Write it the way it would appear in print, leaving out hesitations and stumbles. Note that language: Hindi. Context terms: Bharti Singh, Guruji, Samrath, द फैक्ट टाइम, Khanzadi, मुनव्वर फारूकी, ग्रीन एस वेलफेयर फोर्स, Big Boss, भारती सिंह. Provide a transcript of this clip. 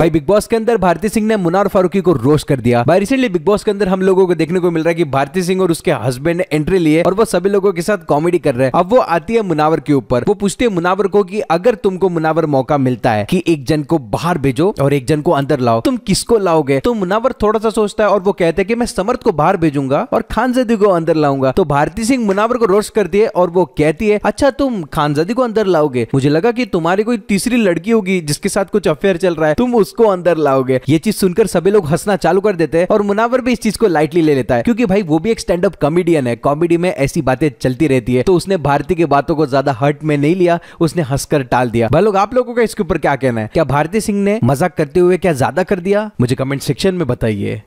भाई बिग बॉस के अंदर भारती सिंह ने मुनव्वर फारूकी को रोस्ट कर दिया। भाई रिसेंटली बिग बॉस के अंदर हम लोगों को देखने को मिल रहा है कि भारती सिंह और उसके हस्बैंड ने एंट्री लिए और वो सभी लोगों के साथ कॉमेडी कर रहे हैं। अब वो आती है मुनव्वर के ऊपर, वो पूछती है मुनव्वर को कि अगर तुमको मुनव्वर मौका मिलता है कि एक जन को बाहर भेजो और एक जन को अंदर लाओ, तुम किसको लाओगे? तो मुनव्वर थोड़ा सा सोचता है और वो कहते हैं कि मैं समर्थ को बाहर भेजूंगा और खानजादी को अंदर लाऊंगा। तो भारती सिंह मुनव्वर को रोस्ट करती है और वो कहती है अच्छा तुम खानजादी को अंदर लाओगे, मुझे लगा कि तुम्हारी कोई तीसरी लड़की होगी जिसके साथ कुछ अफेयर चल रहा है, तुम उसको अंदर लाओगे। ये चीज सुनकर सभी लोग हंसना चालू कर देते हैं और मुनव्वर भी इस चीज को लाइटली ले लेता है क्योंकि भाई वो भी एक स्टैंड अप कॉमेडियन है, कॉमेडी में ऐसी बातें चलती रहती है। तो उसने भारती की बातों को ज्यादा हर्ट में नहीं लिया, उसने हंसकर टाल दिया। भाई लोग आप लोगों का इसके ऊपर क्या कहना है, क्या भारती सिंह ने मजाक करते हुए क्या ज्यादा कर दिया? मुझे कमेंट सेक्शन में बताइए।